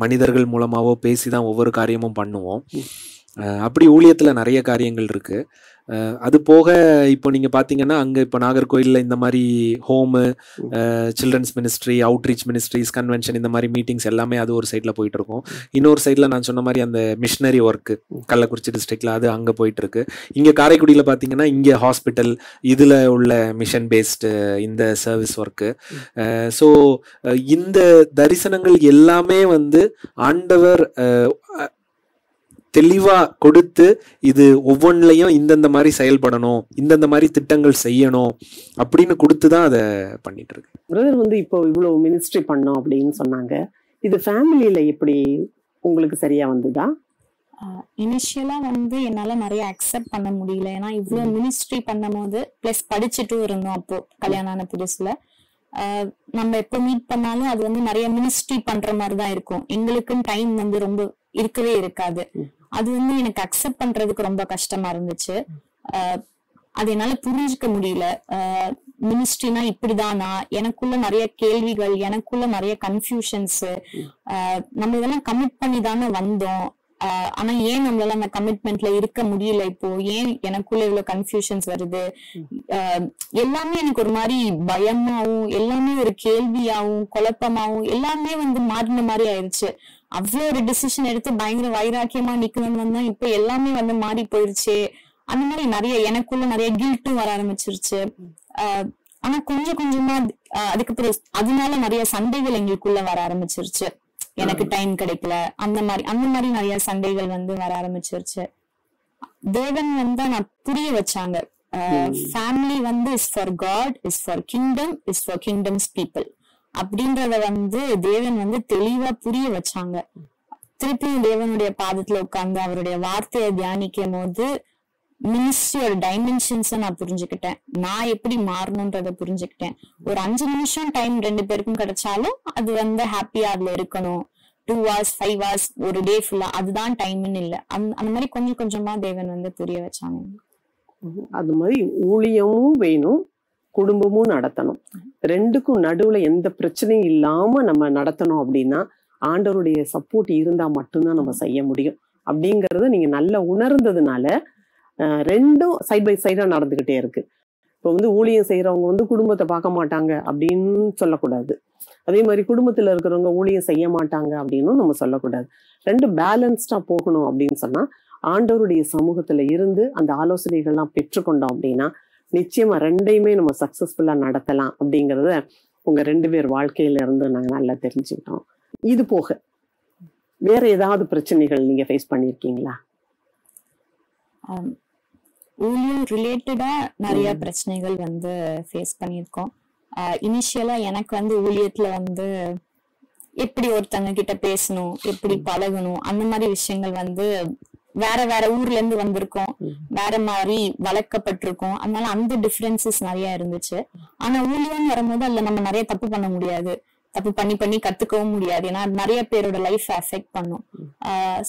மனிதர்கள் மூலமாகவோ பேசி தான் ஒவ்வொரு காரியமும் பண்ணுவோம். அப்படி ஊழியத்தில் நிறைய காரியங்கள் இருக்குது. அது போக இப்போ நீங்கள் பார்த்தீங்கன்னா அங்கே இப்போ நாகர்கோயிலில் இந்த மாதிரி home, children's ministry, outreach ministries, convention, இந்த மாதிரி மீட்டிங்ஸ் எல்லாமே அது ஒரு சைடில் போயிட்டுருக்கோம். இன்னொரு சைடில் நான் சொன்ன மாதிரி அந்த மிஷினரி ஒர்க்கு கள்ளக்குறிச்சி டிஸ்ட்ரிக்டில் அது அங்கே போயிட்டுருக்கு. இங்கே காரைக்குடியில் பார்த்தீங்கன்னா இங்கே ஹாஸ்பிட்டல் இதில் உள்ள மிஷன் பேஸ்டு இந்த சர்வீஸ் ஒர்க்கு. ஸோ இந்த தரிசனங்கள் எல்லாமே வந்து ஆண்டவர் தெளிவாக கொடுத்து இது ஒவ்வொன்றிலையும் இந்தந்த மாதிரி செயல்படணும், இந்தந்த மாதிரி திட்டங்கள் செய்யணும் அப்படின்னு கொடுத்து தான் அதை பண்ணிட்டு இருக்கு. பிரதர் வந்து இப்போ இவ்வளோ மினிஸ்ட்ரி பண்ணோம் அப்படின்னு சொன்னாங்க. இது ஃபேமிலியில் எப்படி உங்களுக்கு சரியா வந்துதா? இனிஷியலாக வந்து என்னால் நிறைய அக்செப்ட் பண்ண முடியல. ஏன்னா இவ்வளோ மினிஸ்ட்ரி பண்ணும் போது ப்ளஸ் படிச்சுட்டும் இருந்தோம். அப்போ கல்யாணம் ஆன புதுசில் நம்ம எப்போ மீட் பண்ணாலும் அது வந்து நிறைய மினிஸ்ட்ரி பண்ற மாதிரி தான் இருக்கும். எங்களுக்கும் டைம் வந்து ரொம்ப இருக்கவே இருக்காது. அது வந்து எனக்கு அக்செப்ட் பண்றதுக்கு ரொம்ப கஷ்டமா இருந்துச்சு. அது என்னால புரிஞ்சுக்க முடியல. மினிஸ்ட்ரினா இப்படிதானா? எனக்குள்ள நிறைய கேள்விகள், எனக்குள்ள நிறைய கன்ஃபியூஷன்ஸ். நம்ம இதெல்லாம் கமிட் பண்ணி தானே வந்தோம், ஆனா ஏன் நம்மளால அந்த கமிட்மெண்ட்ல இருக்க முடியல? இப்போ ஏன் எனக்குள்ள இவ்வளவு கன்ஃபியூஷன்ஸ் வருது? எல்லாமே எனக்கு ஒரு மாதிரி பயமாவும், எல்லாமே ஒரு கேள்வியாவும், குழப்பமாவும், எல்லாமே வந்து மாறின மாதிரி ஆயிடுச்சு. அவ்வளோ ஒரு டிசிஷன் எடுத்து பயங்கர வைராக்கியமா நிக்கணும்னு வந்தா இப்ப எல்லாமே வந்து மாறி போயிருச்சு. அந்த மாதிரி நிறைய எனக்குள்ள நிறைய கில்ட்டும் வர ஆரம்பிச்சிருச்சு. ஆஹ் ஆனா கொஞ்சம் கொஞ்சமா அதுக்கப்புறம் அதனால நிறைய சண்டைகள் எங்களுக்குள்ள வர ஆரம்பிச்சிருச்சு. எனக்கு டைம் கிடைக்கல, அந்த மாதிரி அந்த மாதிரி நிறைய சண்டைகள் வந்து வர ஆரம்பிச்சிருச்சு. தேவன் வந்து நான் புரிய வச்சாங்க, ஃபேமிலி வந்து is for God, is for kingdom, is for kingdoms people அப்படின்றத வந்து தேவன் வந்து தெளிவா புரிய வச்சாங்க. திருப்பியும் தேவனுடைய பாதத்துல உட்கார்ந்து அவருடைய வார்த்தையை தியானிக்கும் போது மினிஸ்ட்ரியோட டைமென்ஷன்ஸை நான் புரிஞ்சுக்கிட்டேன். நான் எப்படி மாறணும்ன்றத புரிஞ்சுக்கிட்டேன். ஒரு அஞ்சு நிமிஷம் டைம் ரெண்டு பேருக்கும் கிடைச்சாலும் அது வந்து ஹாப்பியா அதுல இருக்கணும். டூ ஹவர்ஸ், ஃபைவ் ஹவர்ஸ், ஒரு டே ஃபுல்லா அதுதான் டைம்னு இல்லை. அந்த மாதிரி கொஞ்சம் கொஞ்சமா தேவன் வந்து புரிய வச்சாங்க. அது மாதிரி ஊழியமும் வேணும், குடும்பமும் நடத்தணும். ரெண்டுக்கும் நடுவுல எந்த பிரச்சனையும் இல்லாம நம்ம நடத்தணும் அப்படின்னா ஆண்டவருடைய சப்போர்ட் இருந்தா மட்டும்தான் நம்ம செய்ய முடியும் அப்படிங்கறத நீங்க நல்லா உணர்ந்ததுனால ரெண்டும் சைட் பை சைடா நடந்துகிட்டே இருக்கு. இப்போ வந்து ஊழியம் செய்யறவங்க வந்து குடும்பத்தை பார்க்க மாட்டாங்க அப்படின்னு சொல்லக்கூடாது. அதே மாதிரி குடும்பத்துல இருக்கிறவங்க ஊழியம் செய்ய மாட்டாங்க அப்படின்னு நம்ம சொல்லக்கூடாது. ரெண்டு பேலன்ஸ்டா போகணும் அப்படின்னு சொன்னா ஆண்டவருடைய சமூகத்துல இருந்து அந்த ஆலோசனைகள்லாம் பெற்றுக்கொண்டோம் அப்படின்னா நிச்சயமா ரெண்டையுமே நம்ம சக்சஸ்ஃபுல்லா நடத்தலாம் அப்படிங்கிறத உங்க ரெண்டு பேர் வாழ்க்கையில இருந்து நாங்க நல்லா தெரிஞ்சுக்கிட்டோம். இது போக வேற ஏதாவது பிரச்சனைகள் நீங்க ஃபேஸ் பண்ணிருக்கீங்களா? ஊழியம் ரிலேட்டடா நிறைய பிரச்சனைகள் வந்து ஃபேஸ் பண்ணியிருக்கோம். இனிஷியலா எனக்கு வந்து ஊழியத்துல வந்து எப்படி ஒருத்தவங்க கிட்ட பேசணும், எப்படி பழகணும், அந்த மாதிரி விஷயங்கள் வந்து வேற வேற ஊர்ல இருந்து வந்திருக்கோம், வேற மாதிரி வளர்க்கப்பட்டிருக்கோம். அதனால அந்த டிஃபரன்சஸ் நிறைய இருந்துச்சு. ஆனா ஊழியம் வரும்போது அதுல நம்ம நிறைய தப்பு பண்ண முடியாது, தப்பு பண்ணி பண்ணி கத்துக்கவும் முடியாது. ஏன்னா நிறைய பேரோட லைஃப் அஃபெக்ட் பண்ணும்.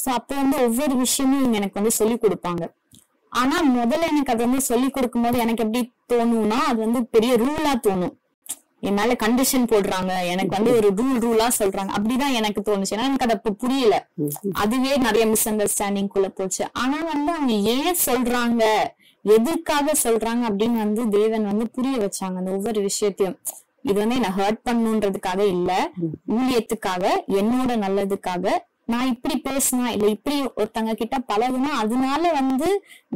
சோ அப்போ வந்து ஒவ்வொரு விஷயமும் இவங்க எனக்கு வந்து சொல்லி கொடுப்பாங்க. ஆனா முதல்ல எனக்கு அது வந்து சொல்லி கொடுக்கும் போது எனக்கு எப்படி தோணும்னா அது வந்து பெரிய ரூலா தோணும். என் மேல கண்டிஷன் போடுறாங்க, எனக்கு வந்து ஒரு ரூல் ரூலா சொல்றாங்க அப்படிதான் எனக்கு தோணுச்சு. ஏன்னா எனக்கு அது அப்ப புரியல. அதுவே நிறைய மிஸ் அண்டர்ஸ்டாண்டிங் குள்ள போச்சு. ஆனா வந்து அவங்க ஏன் சொல்றாங்க, எதுக்காக சொல்றாங்க அப்படின்னு வந்து தேவன் வந்து புரிய வச்சாங்க அந்த ஒவ்வொரு விஷயத்தையும். இது வந்து என்ன ஹர்ட் பண்ணுன்றதுக்காக இல்ல, ஊழியத்துக்காக, என்னோட நல்லதுக்காக, நான் இப்படி பேசினா இல்ல இப்படி ஒருத்தங்க கிட்ட பழகுனா அதனால வந்து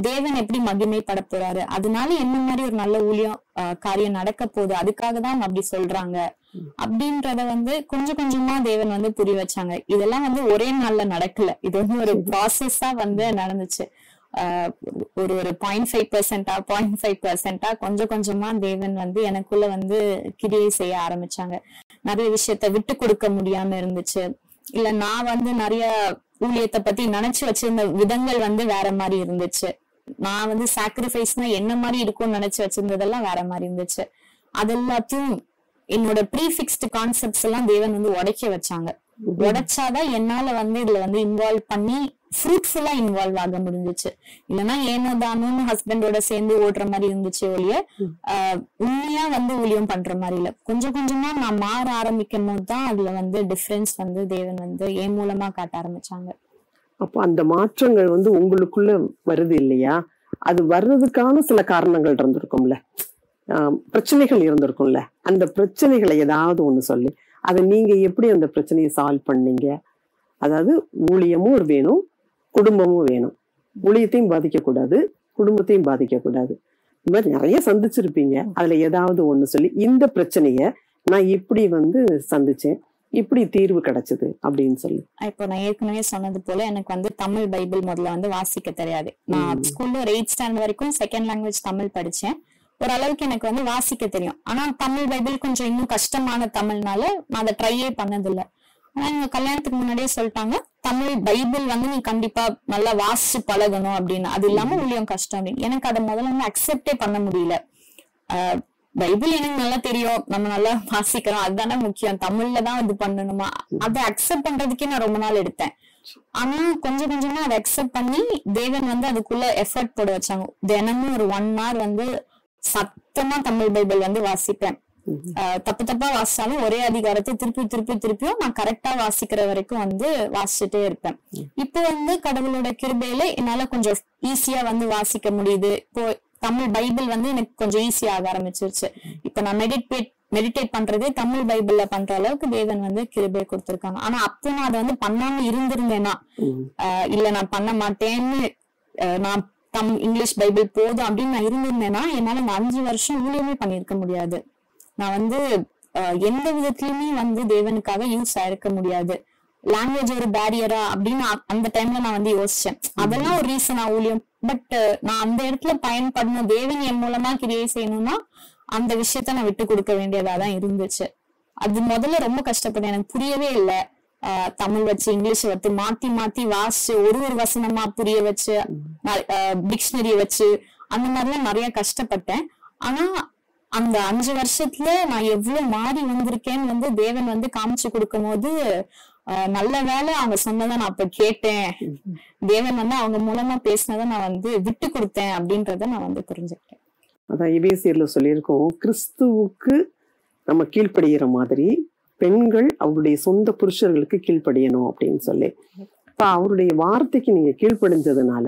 தேவன் எப்படி மகிமைப்பட போறாரு, அதனால என்ன மாதிரி ஒரு நல்ல ஊழியம் காரியம் நடக்க போகுது, அதுக்காக தான் அப்படி சொல்றாங்க அப்படின்றத வந்து கொஞ்சம் கொஞ்சமா தேவன் வந்து புரிய வச்சாங்க. இதெல்லாம் வந்து ஒரே நாள்ல நடக்கல, இது வந்து ஒரு ப்ராசஸா வந்து நடந்துச்சு. ஆஹ் ஒரு ஒரு பாயிண்ட் ஃபைவ் பெர்சென்டா பாயிண்ட் ஃபைவ் பெர்சென்டா கொஞ்சம் கொஞ்சமா தேவன் வந்து எனக்குள்ள வந்து கிரியை செய்ய ஆரம்பிச்சாங்க. நிறைய விஷயத்த விட்டு கொடுக்க முடியாம இருந்துச்சு, இல்ல நான் வந்து நிறைய ஊழியத்தை பத்தி நினைச்சு வச்சிருந்த விதங்கள் வந்து வேற மாதிரி இருந்துச்சு. நான் வந்து சாக்ரிஃபைஸ்னா என்ன மாதிரி இருக்கும்னு நினைச்சு வச்சிருந்ததெல்லாம் வேற மாதிரி இருந்துச்சு. அது எல்லாத்தையும் என்னோட ப்ரீஃபிக்ஸ்டு கான்செப்ட்ஸ் எல்லாம் தேவன் வந்து உடைக்க வச்சாங்க. உடைச்சாதான் என்னால வந்து இதுல வந்து இன்வால்வ் பண்ணி ஃப்ரூட்ஃபுல்லா இன்வால்வ் ஆக முடிஞ்சிச்சு. இல்லைன்னா ஏனோ தானோன்னு ஹஸ்பண்டோட சேர்ந்து ஓடுற மாதிரி இருந்துச்சு ஒழிய ஆஹ் உண்மையா வந்து ஊழியம் பண்ற மாதிரி இல்ல. கொஞ்சம் கொஞ்சமா நான் மாற ஆரம்பிக்கும் போதுதான் அதுல வந்து டிஃபரன்ஸ் வந்து தேவன் வந்து என் மூலமா காட்ட ஆரம்பிச்சாங்க. அப்போ அந்த மாற்றங்கள் வந்து உங்களுக்குள்ள வருது இல்லையா, அது வர்றதுக்கான சில காரணங்கள் இருந்திருக்கும்ல, ஆஹ் பிரச்சனைகள் இருந்திருக்கும்ல, அந்த பிரச்சனைகளை ஏதாவது ஒண்ணு சொல்லி அதை நீங்க எப்படி அந்த பிரச்சனையை சால்வ் பண்ணீங்க? அதாவது ஊழியமும் ஒரு வேணும், குடும்பமும் வேணும், ஊழியத்தையும் பாதிக்கக்கூடாது குடும்பத்தையும் பாதிக்கக்கூடாது. இந்த மாதிரி நிறைய சந்திச்சிருப்பீங்க, அதுல ஏதாவது ஒண்ணு சொல்லி இந்த பிரச்சனைய நான் இப்படி வந்து சந்திச்சேன், இப்படி தீர்வு கிடைச்சது அப்படின்னு சொல்லி. இப்போ நான் ஏற்கனவே சொன்னது போல எனக்கு வந்து தமிழ் பைபிள் முதல்ல வந்து வாசிக்க தெரியாது. நான் ஸ்கூல்ல ஒரு எயிட் ஸ்டாண்டர்ட் வரைக்கும் செகண்ட் லாங்குவேஜ் தமிழ் படிச்சேன், ஓரளவுக்கு எனக்கு வந்து வாசிக்க தெரியும். ஆனா தமிழ் பைபிள் கொஞ்சம் இன்னும் கஷ்டமான தமிழ்னால நான் அதை ட்ரையே பண்ணதில்லை. ஆனா எங்க கல்யாணத்துக்கு முன்னாடியே சொல்லிட்டாங்க தமிழ் பைபிள் வந்து நீ கண்டிப்பா நல்லா வாசிச்சு பழகணும் அப்படின்னு, அது இல்லாம ஊழியம் கஷ்டம் அப்படின்னு. எனக்கு அதை முதல்ல வந்து அக்செப்டே பண்ண முடியல. ஆஹ் பைபிள் எனக்கு நல்லா தெரியும், நம்ம நல்லா வாசிக்கிறோம், அதுதானே முக்கியம், தமிழ்லதான் இது பண்ணணுமா, அதை அக்செப்ட் பண்றதுக்கே நான் ரொம்ப நாள் எடுத்தேன். ஆனா கொஞ்சம் கொஞ்சமா அதை அக்செப்ட் பண்ணி தேவன் வந்து அதுக்குள்ள எஃபர்ட் போட வச்சாங்க. தினமும் ஒரு ஒன் ஹவர் வந்து சத்தமா தமிழ் பைபிள் வந்து வாசிப்பேன். தப்பு தப்பா வாசிச்சாலும் ஒரே அதிகாரத்தை திருப்பி திருப்பி திருப்பியும் நான் கரெக்டா வாசிக்கிற வரைக்கும் வந்து வாசிச்சுட்டே இருப்பேன். இப்போ வந்து கடவுளோட கிருபையில என்னால கொஞ்சம் ஈஸியா வந்து வாசிக்க முடியுது. இப்போ தமிழ் பைபிள் வந்து எனக்கு கொஞ்சம் ஈஸியா ஆக ஆரம்பிச்சிருச்சு. இப்ப நான் மெடிடேட் மெடிடேட் பண்றதே தமிழ் பைபிள்ல பண்ற அளவுக்கு தேவன் வந்து கிருபை கொடுத்திருக்காங்க. ஆனா அப்போ நான் அதை வந்து பண்ணாம இருந்திருந்தேன்னா, ஆஹ் இல்ல நான் பண்ண மாட்டேன்னு, நான் தம் இங்கிலீஷ் பைபிள் போதும் அப்படின்னு நான் இருந்திருந்தேன்னா என்னால நான் அஞ்சு வருஷம் ஊழியமே பண்ணியிருக்க முடியாது. நான் வந்து எந்த விதத்திலயுமே வந்து தேவனுக்காக யூஸ் ஆயிருக்க முடியாது. லாங்குவேஜ் ஒரு பேரியரா அப்படின்னு அந்த டைம்ல நான் வந்து யோசிச்சேன். அதெல்லாம் ஒரு ரீசன் ஊழியம். பட் நான் அந்த இடத்துல பயன்படணும், தேவன் என் மூலமா கிரியை செய்யணும்னா அந்த விஷயத்த நான் விட்டு கொடுக்க வேண்டியதாதான் இருந்துச்சு. அது முதல்ல ரொம்ப கஷ்டப்பட்டேன், எனக்கு புரியவே இல்லை. ஆஹ் தமிழ் வச்சு இங்கிலீஷ் வச்சு மாத்தி மாத்தி வாசிச்சு ஒரு ஒரு வசனமா புரிய வச்சு டிக்ஷனரி வச்சு அந்த மாதிரிலாம் நிறைய கஷ்டப்பட்டேன். ஆனா அந்த அஞ்சு வருஷத்துல நான் எவ்வளவு மாறி வந்திருக்கேன்னு வந்து தேவன் வந்து காமிச்சு கொடுக்கும் போது நல்ல வேலை அவங்க சொன்னதை நான் அப்ப கேட்டேன், தேவன் வந்து அவங்க மூலமா பேசினதை நான் வந்து விட்டு கொடுத்தேன் அப்படின்றத நான் வந்து புரிஞ்சுக்கிட்டேன். அதான் எபேசியர்ல சொல்லியிருக்கோம், கிறிஸ்துவுக்கு நம்ம கீழ்ப்படிகிற மாதிரி பெண்கள் அவருடைய சொந்த புருஷர்களுக்கு கீழ்ப்படியணும் அப்படின்னு சொல்லி. இப்ப அவருடைய வார்த்தைக்கு நீங்க கீழ்ப்படிஞ்சதுனால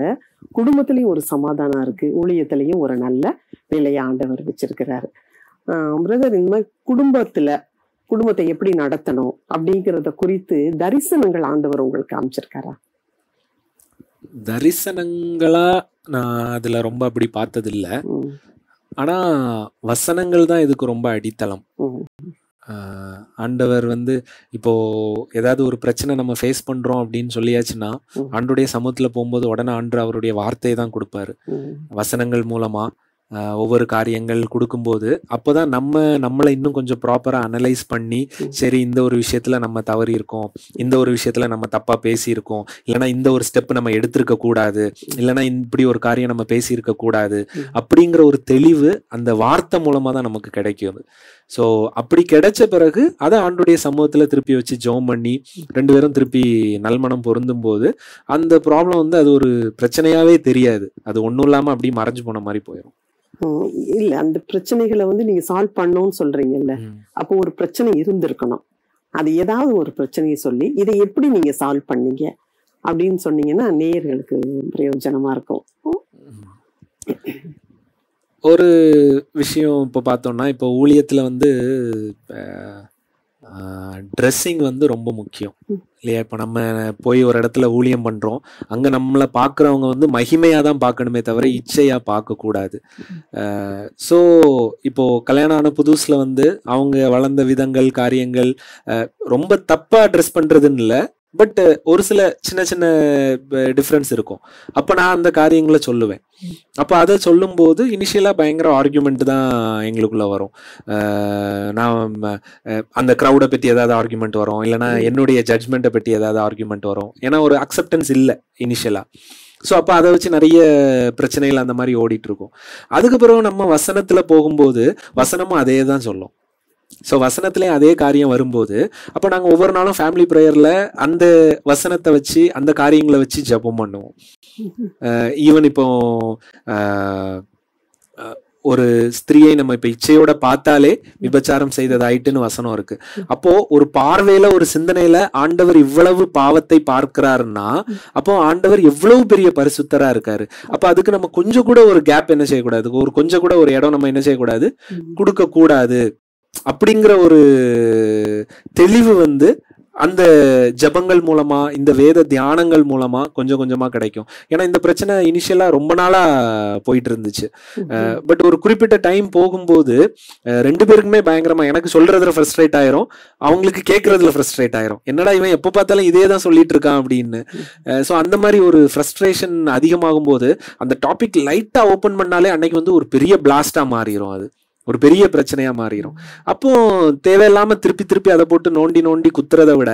குடும்பத்திலயும் ஒரு சமாதானம் இருக்கு, ஊழியத்திலையும் ஒரு நல்ல நிலையை ஆண்டவர் வச்சிருக்கிறாரு. ஆஹ் பிரதர், இந்த மாதிரி குடும்பத்துல குடும்பத்தை எப்படி நடத்தணும் அப்படிங்கிறத குறித்து தரிசனங்கள் ஆண்டவர் உங்களுக்கு காமிச்சிருக்காரா? தரிசனங்களா நான் அதுல ரொம்ப அப்படி பார்த்தது இல்லை, ஆனா வசனங்கள் தான் இதுக்கு ரொம்ப அடித்தளம். ஆண்டவர் வந்து இப்போ ஏதாவது ஒரு பிரச்சனை நம்ம ஃபேஸ் பண்றோம் அப்படின்னு சொல்லியாச்சுன்னா ஆண்டுடைய சமூகத்துல போகும்போது உடனே ஆண்டு அவருடைய வார்த்தையை தான் கொடுப்பாரு. வசனங்கள் மூலமா ஒவ்வொரு காரியங்கள் கொடுக்கும்போது அப்போதான் நம்ம நம்மளை இன்னும் கொஞ்சம் ப்ராப்பரா அனலைஸ் பண்ணி, சரி இந்த ஒரு விஷயத்துல நம்ம தவறி இருக்கோம், இந்த ஒரு விஷயத்துல நம்ம தப்பா பேசியிருக்கோம், இல்லைன்னா இந்த ஒரு ஸ்டெப் நம்ம எடுத்திருக்க கூடாது, இல்லைன்னா இப்படி ஒரு காரியம் நம்ம பேசியிருக்க கூடாது அப்படிங்கிற ஒரு தெளிவு அந்த வார்த்தை மூலமா தான் நமக்கு கிடைக்கும். ஸோ அப்படி கிடைச்ச பிறகு அதை ஆண்டுடைய சமூகத்துல திருப்பி வச்சு ஜெபம் பண்ணி ரெண்டு பேரும் திருப்பி நல்மனம் பொருந்தும் போது அந்த ப்ராப்ளம் வந்து அது ஒரு பிரச்சனையாவே தெரியாது, அது ஒன்றும் இல்லாம அப்படியே மறைஞ்சு போன மாதிரி போயிடும். இல்ல அந்த பிரச்சனைகளை வந்து நீங்க சால்வ் பண்ணணும்னு சொல்றீங்கல்ல, அப்போ ஒரு பிரச்சனை இருந்திருக்கணும், அது ஏதாவது ஒரு பிரச்சனையை சொல்லி இதை எப்படி நீங்க சால்வ் பண்ணீங்க அப்படின்னு சொன்னீங்கன்னா நேயர்களுக்கு பிரயோஜனமா இருக்கும். ஒரு விஷயம் இப்போ பார்த்தோம்னா இப்போ ஊழியத்துல வந்து ட்ரெஸ்ஸிங் வந்து ரொம்ப முக்கியம் இல்லையா? இப்போ நம்ம போய் ஒரு இடத்துல ஊழியம் பண்ணுறோம், அங்கே நம்மளை பார்க்குறவங்க வந்து மகிமையாக தான் பார்க்கணுமே தவிர இச்சையாக பார்க்கக்கூடாது. ஸோ இப்போது கல்யாணம் ஆன புதுசில் வந்து அவங்க வளர்ந்த விதங்கள் காரியங்கள் ரொம்ப தப்பாக ட்ரெஸ் பண்ணுறதுன்னு இல்லை, பட் ஒரு சில சின்ன சின்ன டிஃப்ரென்ஸ் இருக்கும். அப்போ நான் அந்த காரியங்களை சொல்லுவேன். அப்போ அதை சொல்லும்போது இனிஷியலாக பயங்கர ஆர்கியூமெண்ட் தான் எங்களுக்குள்ளே வரும். நான் அந்த க்ரௌடை பற்றி ஏதாவது ஆர்கியூமெண்ட் வரும், இல்லைனா என்னுடைய ஜட்ஜ்மெண்ட்டை பற்றி ஏதாவது ஆர்கியூமெண்ட் வரும். ஏன்னா ஒரு அக்செப்டன்ஸ் இல்லை இனிஷியலாக. ஸோ அப்போ அதை வச்சு நிறைய பிரச்சனைகள் அந்த மாதிரி ஓடிட்டு இருக்கும். அதுக்கப்புறம் நம்ம வசனத்தில் போகும்போது வசனமும் அதே தான் சொல்லும். ஸோ வசனத்துலேயும் அதே காரியம் வரும்போது அப்போ நாங்கள் ஒவ்வொரு நாளும் ஃபேமிலி ப்ரேயரில் அந்த வசனத்தை வச்சு அந்த காரியங்களை வச்சு ஜெபம் பண்ணுவோம். ஈவன் இப்போ ஒரு ஸ்திரீயை நம்ம இப்போ இச்சையோட பார்த்தாலே விபச்சாரம் செய்ததாயிட்டுன்னு வசனம் இருக்கு. அப்போ ஒரு பார்வையில ஒரு சிந்தனையில ஆண்டவர் இவ்வளவு பாவத்தை பார்க்கிறாருன்னா அப்போ ஆண்டவர் எவ்வளவு பெரிய பரிசுத்தரா இருக்காரு. அப்போ அதுக்கு நம்ம கொஞ்சம் கூட ஒரு கேப் என்ன செய்யக்கூடாது, ஒரு கொஞ்சம் கூட ஒரு இடம் நம்ம என்ன செய்யக்கூடாது, கொடுக்க கூடாது. அப்படிங்கிற ஒரு தெளிவு வந்து அந்த ஜபங்கள் மூலமா இந்த வேத தியானங்கள் மூலமா கொஞ்சம் கொஞ்சமா கிடைக்கும். ஏன்னா இந்த பிரச்சனை இனிஷியலா ரொம்ப நாளா போயிட்டு இருந்துச்சு. பட் ஒரு குறிப்பிட்ட டைம் போகும்போது ரெண்டு பேருக்குமே பயங்கரமா எனக்கு சொல்றதுல ஃப்ரஸ்ட்ரேட் ஆயிரும், அவங்களுக்கு கேட்கறதுல ஃப்ரஸ்ட்ரேட் ஆயிரும். என்னடா இவன் எப்போ பார்த்தாலும் இதே தான் சொல்லிட்டு இருக்கான் அப்படின்னு. ஸோ அந்த மாதிரி ஒரு ஃப்ரஸ்ட்ரேஷன் அதிகமாகும் போது அந்த டாபிக் லைட்டா ஓப்பன் பண்ணாலே அன்னைக்கு வந்து ஒரு பெரிய பிளாஸ்டா மாறிடும், அது ஒரு பெரிய பிரச்சனையா மாறிடும். அப்போ தேவையில்லாம திருப்பி திருப்பி அதை போட்டு நோண்டி நோண்டி குத்துறதை விட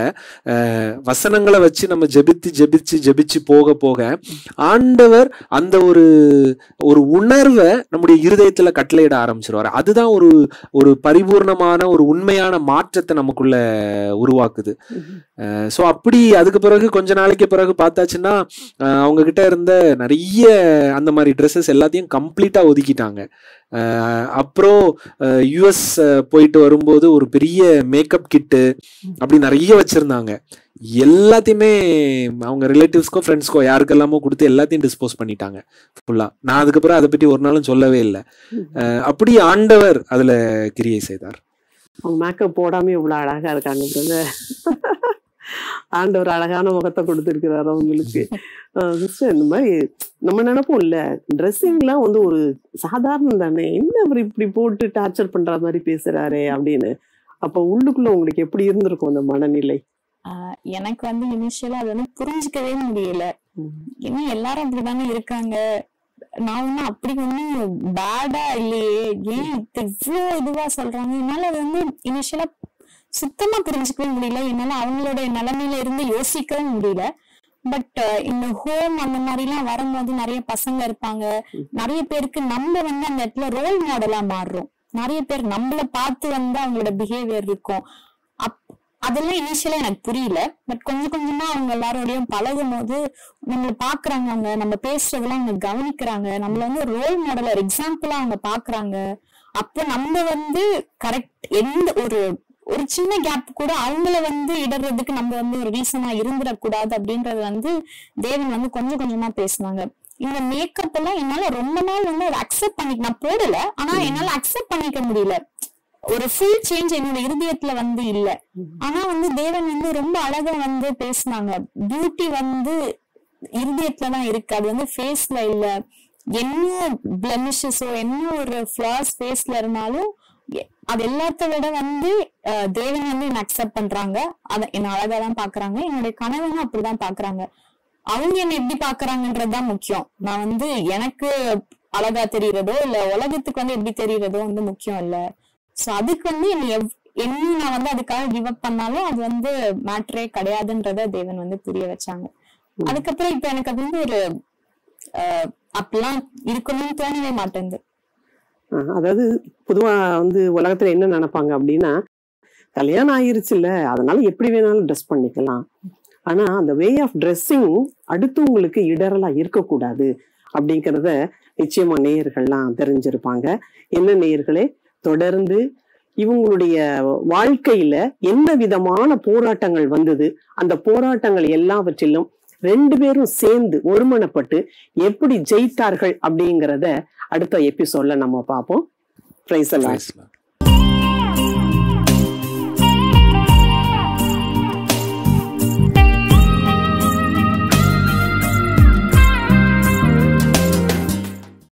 வசனங்களை வச்சு நம்ம ஜெபித்து ஜெபிச்சு ஜெபிச்சு போக போக ஆண்டவர் அந்த ஒரு ஒரு உணர்வை நம்முடைய இருதயத்துல கட்டளையிட ஆரம்பிச்சிருவாரு. அதுதான் ஒரு ஒரு பரிபூர்ணமான ஒரு உண்மையான மாற்றத்தை நமக்குள்ள உருவாக்குது. ஸோ அப்படி அதுக்கு பிறகு கொஞ்ச நாளைக்கு பிறகு பார்த்தாச்சுன்னா அவங்க கிட்ட இருந்த நிறைய அந்த மாதிரி ட்ரெஸ்ஸஸ் எல்லாத்தையும் கம்ப்ளீட்டா ஒதுக்கிட்டாங்க. அப்புறம் யூஎஸ் போயிட்டு வரும்போது ஒரு பெரிய மேக்கப் கிட்டு அப்படி நிறைய வச்சிருந்தாங்க. எல்லாத்தையுமே அவங்க ரிலேட்டிவ்ஸ்க்கோ ஃப்ரெண்ட்ஸ்க்கோ யாருக்கெல்லாமோ கொடுத்து எல்லாத்தையும் டிஸ்போஸ் பண்ணிட்டாங்க ஃபுல்லா. நான் அதுக்கப்புறம் அதை பற்றி ஒரு நாளும் சொல்லவே இல்லை. அப்படி ஆண்டவர் அதுல கிரியை செய்தார். அவங்க மேக்கப் போடாம இவ்வளவு அழகா இருக்காங்க. ஆண்டவர் அழகான முகத்தை கொடுத்துருக்கிறாரு அவங்களுக்கு. இந்த மாதிரி நம்ம நினைப்போம் இல்ல, ட்ரெஸ்ஸிங் எல்லாம் வந்து ஒரு சாதாரணம் தானே, என்ன அவர் இப்படி போட்டு டார்ச்சர் பண்ற மாதிரி பேசுறாரே அப்படின்னு. அப்ப உள்ளுக்குள்ள உங்களுக்கு எப்படி இருந்திருக்கும் அந்த மனநிலை? ஆஹ் எனக்கு வந்து இனிஷியலா அது வந்து புரிஞ்சுக்கவே முடியல. ஏன்னா எல்லாரும் அப்படிதானே இருக்காங்க, நான் ஒன்னும் அப்படி ஒன்னும் பேடா இல்லையே, ஏன் இவ்வளோ இதுவா சொல்றாங்க. என்னால அது வந்து இனிஷியலா சுத்தமா புரிஞ்சுக்கவே முடியல, என்னால அவங்களோட நிலைமையில இருந்து யோசிக்கவும் முடியல. பட் இந்த ஹோம் அந்த மாதிரி எல்லாம் வரும்போது நிறைய பசங்க இருப்பாங்க, நிறைய பேருக்கு நம்ம வந்து அந்த இடத்துல ரோல் மாடலா மாறுறோம். நிறைய பேர் நம்மள பார்த்து வந்து அவங்களோட பிஹேவியர் இருக்கும். அப் அதெல்லாம் இனிஷியலா எனக்கு புரியல. பட் கொஞ்சம் கொஞ்சமா அவங்க எல்லாரோடையும் பழகும் போது நம்மள பாக்குறாங்க, அவங்க நம்ம பேசுறதெல்லாம் அவங்க கவனிக்கிறாங்க, நம்மள வந்து ரோல் மாடல் ஒரு எக்ஸாம்பிளா அவங்க பாக்குறாங்க. அப்போ நம்ம வந்து கரெக்ட் எந்த ஒரு ஒரு சின்ன கேப் கூட அவங்கள வந்து இடறதுக்கு நம்ம வந்து ஒரு ரீசனா இருந்துடக்கூடாது அப்படின்றது வந்து தேவன் வந்து கொஞ்சம் கொஞ்சமா பேசுனாங்க. இந்த மேக்கப் எல்லாம் என்னால ரொம்ப நாள் வந்து ஒரு அக்செப்ட் பண்ணிக்க நான் போடல, ஆனா என்னால அக்செப்ட் பண்ணிக்க முடியல. ஒரு ஃபுல் சேஞ்ச் என்னோட இருதயத்துல வந்து இல்ல. ஆனா வந்து தேவன் வந்து ரொம்ப அழகா வந்து பேசினாங்க. பியூட்டி வந்து இருதயத்துலதான் இருக்கு, அது வந்து ஃபேஸ்ல இல்ல. என்ன பிளமிஷஸோ என்ன ஒரு ஃபிளாஸ் ஃபேஸ்ல இருந்தாலும் அது எல்லாத்த விட வந்து தேவன் வந்து என்ன அக்செப்ட் பண்றாங்க, அதை என்ன அழகா தான் பாக்குறாங்க. என்னுடைய கணவனும் அப்படிதான் பாக்குறாங்க. அவங்க என்ன எப்படி பாக்குறாங்கன்றதுதான் முக்கியம். நான் வந்து எனக்கு அழகா தெரியறதோ இல்ல உலகத்துக்கு வந்து எப்படி தெரியறதோ வந்து முக்கியம் இல்ல. சோ அதுக்கு வந்து என்ன என்ன நான் வந்து அதுக்காக கிவ் அப் பண்ணாலும் அது வந்து மேட்டரே கிடையாதுன்றத தேவன் வந்து புரிய வச்சாங்க. அதுக்கப்புறம் இப்ப எனக்கு அது வந்து ஒரு அஹ் அப்பெல்லாம் இருக்கணும்னு தோணவே மாட்டேங்குது. அதாவது பொதுவா வந்து உலகத்துல என்ன நினைப்பாங்க அப்படின்னா, கல்யாணம் ஆயிருச்சுல்ல அதனால எப்படி வேணாலும் ட்ரெஸ் பண்ணிக்கலாம், ஆனா அந்த வே ஆஃப் ட்ரெஸ்ஸிங் அடுத்தவங்களுக்கு இடரலா இருக்கக்கூடாது அப்படிங்கிறத நிச்சயமா நேயர்கள்லாம் தெரிஞ்சிருப்பாங்க. என்ன நேயர்களே, தொடர்ந்து இவங்களுடைய வாழ்க்கையில என்ன விதமான போராட்டங்கள் வந்தது, அந்த போராட்டங்கள் எல்லாவற்றிலும் ரெண்டு பேரும் சேர்ந்து ஒருமனப்பட்டு எப்படி ஜெயித்தார்கள் அப்படிங்கிறத அடுத்த எபிசோட்ல நம்ம பார்ப்போம். பிரைஸ் எல்லாம்.